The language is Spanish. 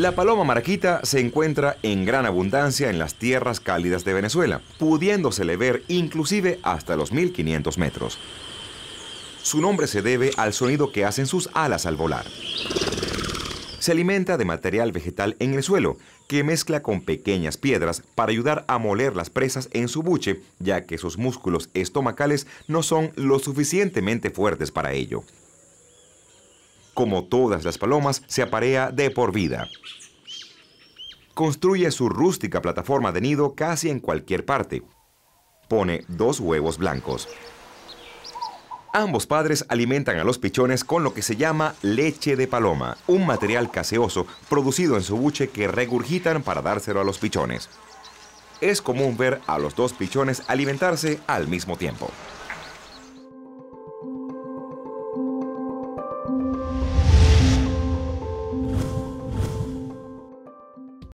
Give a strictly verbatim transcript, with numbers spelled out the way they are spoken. La paloma maraquita se encuentra en gran abundancia en las tierras cálidas de Venezuela, pudiéndosele ver inclusive hasta los mil quinientos metros. Su nombre se debe al sonido que hacen sus alas al volar. Se alimenta de material vegetal en el suelo, que mezcla con pequeñas piedras para ayudar a moler las presas en su buche, ya que sus músculos estomacales no son lo suficientemente fuertes para ello. Como todas las palomas, se aparea de por vida. Construye su rústica plataforma de nido casi en cualquier parte. Pone dos huevos blancos. Ambos padres alimentan a los pichones con lo que se llama leche de paloma, un material gaseoso producido en su buche que regurgitan para dárselo a los pichones. Es común ver a los dos pichones alimentarse al mismo tiempo.